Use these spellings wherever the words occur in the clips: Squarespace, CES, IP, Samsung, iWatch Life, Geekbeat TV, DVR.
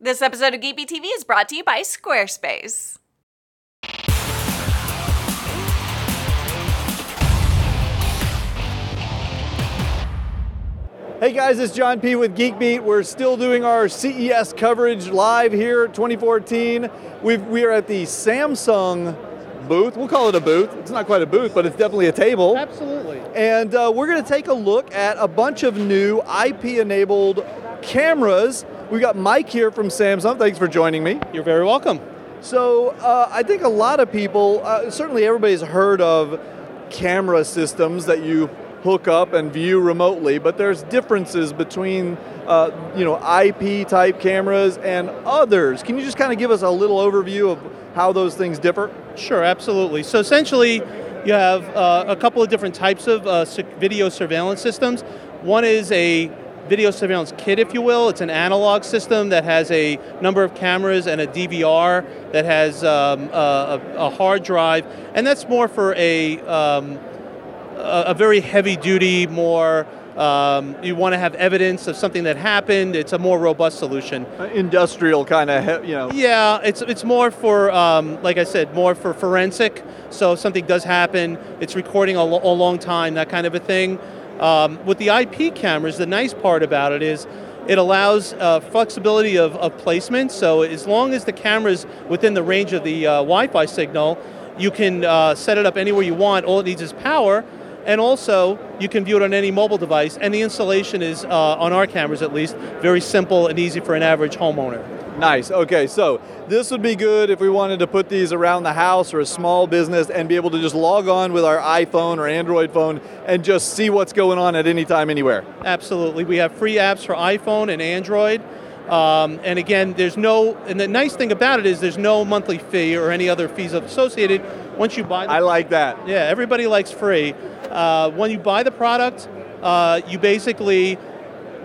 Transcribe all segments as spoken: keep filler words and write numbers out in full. This episode of Geekbeat T V is brought to you by Squarespace. Hey guys, it's John P. with Geekbeat. We're still doing our C E S coverage live here, twenty fourteen. We've, we are at the Samsung booth. We'll call it a booth. It's not quite a booth, but it's definitely a table. Absolutely. And uh, we're going to take a look at a bunch of new I P-enabled cameras. We've got Mike here from Samsung. Thanks for joining me. You're very welcome. So uh, I think a lot of people, uh, certainly everybody's heard of camera systems that you hook up and view remotely, but there's differences between uh, you know, I P type cameras and others. Can you just kind of give us a little overview of how those things differ? Sure, absolutely. So essentially, you have uh, a couple of different types of uh, video surveillance systems. One is a video surveillance kit, if you will. It's an analog system that has a number of cameras and a D V R that has um, a, a hard drive, and that's more for a um, a very heavy-duty, more um, you want to have evidence of something that happened. It's a more robust solution. Industrial kind of, you know. Yeah, it's it's more for, um, like I said, more for forensic. So if something does happen, it's recording a, lo- a long time, that kind of a thing. Um, with the I P cameras, the nice part about it is it allows uh, flexibility of, of placement. So as long as the camera's within the range of the uh, Wi-Fi signal, you can uh, set it up anywhere you want. All it needs is power. And also, you can view it on any mobile device, and the installation is, uh, on our cameras at least, very simple and easy for an average homeowner. Nice. Okay, so this would be good if we wanted to put these around the house or a small business and be able to just log on with our iPhone or Android phone and just see what's going on at any time, anywhere. Absolutely. We have free apps for iPhone and Android. Um, and again, there's no, and the nice thing about it is there's no monthly fee or any other fees associated once you buy the product. I like that. Yeah, everybody likes free. Uh, when you buy the product, uh, you basically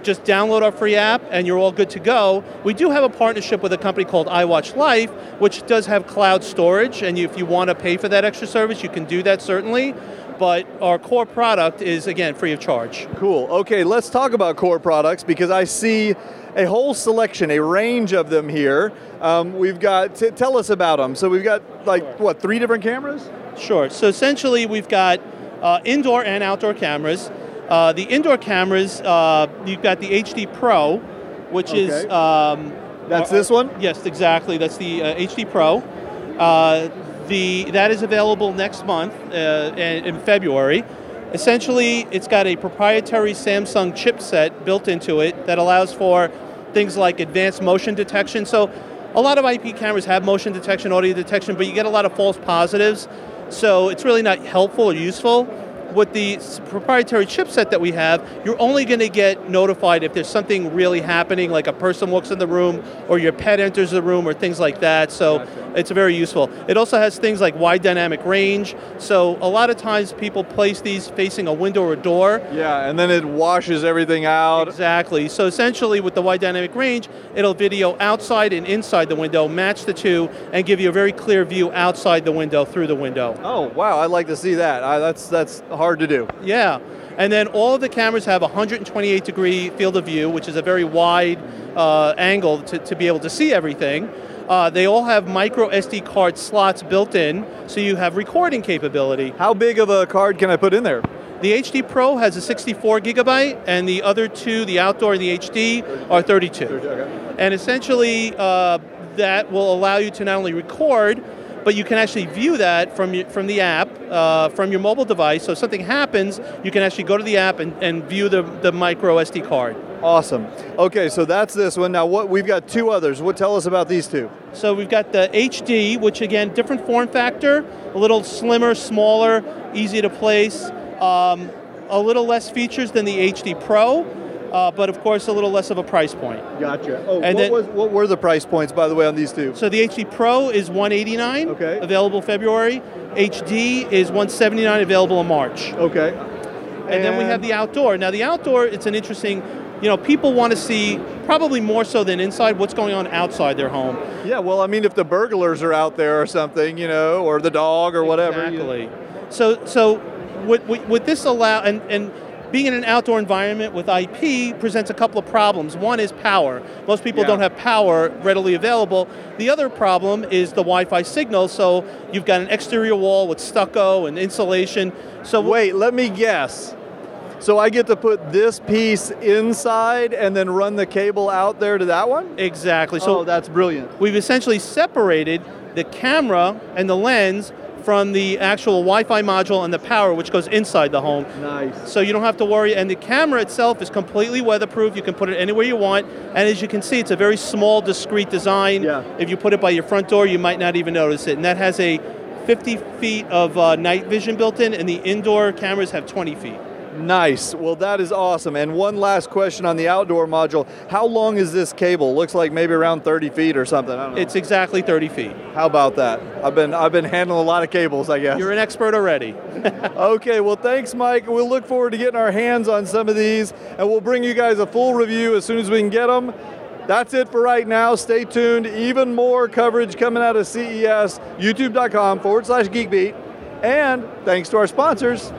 just download our free app and you're all good to go. We do have a partnership with a company called iWatch Life, which does have cloud storage, and you, if you want to pay for that extra service, you can do that certainly. But our core product is, again, free of charge. Cool. Okay, let's talk about core products, because I see a whole selection, a range of them here. Um, we've got, t- tell us about them. So we've got, like, what, three different cameras? Sure. So essentially we've got uh, indoor and outdoor cameras. Uh, the indoor cameras, uh, you've got the H D Pro, which okay. is... Um, That's uh, this one? Yes, exactly. That's the uh, H D Pro. Uh, the that is available next month, uh, in February. Essentially, it's got a proprietary Samsung chipset built into it that allows for things like advanced motion detection. So a lot of I P cameras have motion detection, audio detection, but you get a lot of false positives. So it's really not helpful or useful. With the proprietary chipset that we have, you're only going to get notified if there's something really happening, like a person walks in the room or your pet enters the room or things like that. So gotcha. It's very useful. It also has things like wide dynamic range. So a lot of times people place these facing a window or a door. Yeah, and then it washes everything out. Exactly. So essentially with the wide dynamic range, it'll video outside and inside the window, match the two, and give you a very clear view outside the window, through the window. Oh, wow. I'd like to see that. I, that's that's. Hard to do. Yeah. And then all of the cameras have a one hundred twenty-eight degree field of view, which is a very wide uh, angle to, to be able to see everything. Uh, they all have micro S D card slots built in, so you have recording capability. How big of a card can I put in there? The H D Pro has a sixty-four gigabyte, and the other two, the outdoor and the H D, are thirty-two. Okay. And essentially, uh, that will allow you to not only record, but you can actually view that from your, from the app, uh, from your mobile device. So if something happens, you can actually go to the app and, and view the, the micro S D card. Awesome. Okay, so that's this one. Now what we've got two others. What tell us about these two? So we've got the H D, which again, different form factor, a little slimmer, smaller, easy to place, um, a little less features than the H D Pro. Uh, but of course, a little less of a price point. Gotcha. Oh, and what, then, was, what were the price points, by the way, on these two? So the H D Pro is one hundred eighty-nine dollars, okay, available February. H D is one hundred seventy-nine dollars, available in March. Okay. And, and then we have the outdoor. Now the outdoor, it's an interesting. You know, people want to see, probably more so than inside, what's going on outside their home. Yeah. Well, I mean, if the burglars are out there or something, you know, or the dog or whatever. Exactly. You know. So, so with with, with this allow and and. being in an outdoor environment with I P presents a couple of problems. One is power. Most people yeah. don't have power readily available. The other problem is the Wi-Fi signal, so you've got an exterior wall with stucco and insulation. So wait, let me guess. So I get to put this piece inside and then run the cable out there to that one? Exactly. So oh, that's brilliant. We've essentially separated the camera and the lens from the actual Wi-Fi module and the power, which goes inside the home. Nice. So you don't have to worry. And the camera itself is completely weatherproof. You can put it anywhere you want. And as you can see, it's a very small, discreet design. Yeah. If you put it by your front door, you might not even notice it. And that has a fifty feet of uh, night vision built in, and the indoor cameras have twenty feet. Nice. Well, that is awesome. And one last question on the outdoor module. How long is this cable? Looks like maybe around thirty feet or something. I don't know. It's exactly thirty feet. How about that? I've been I've been handling a lot of cables, I guess. You're an expert already. Okay. Well, thanks, Mike. We'll look forward to getting our hands on some of these, and we'll bring you guys a full review as soon as we can get them. That's it for right now. Stay tuned. Even more coverage coming out of C E S, youtube.com forward slash geekbeat. And thanks to our sponsors.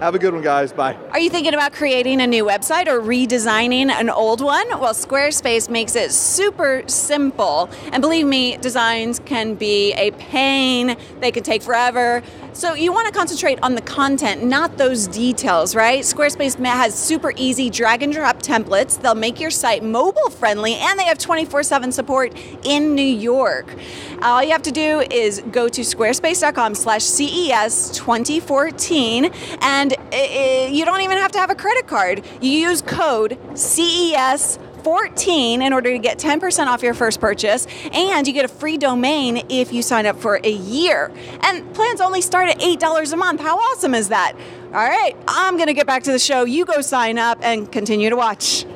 Have a good one, guys. Bye. Are you thinking about creating a new website or redesigning an old one? Well, Squarespace makes it super simple. And believe me, designs can be a pain. They can take forever. So you want to concentrate on the content, not those details, right? Squarespace has super easy drag and drop templates. They'll make your site mobile friendly, and they have twenty-four seven support in New York. All you have to do is go to squarespace.com slash CES 2014 and And it, it, you don't even have to have a credit card. You use code C E S fourteen in order to get ten percent off your first purchase, and you get a free domain if you sign up for a year. And plans only start at eight dollars a month. How awesome is that? All right, I'm going to get back to the show. You go sign up and continue to watch.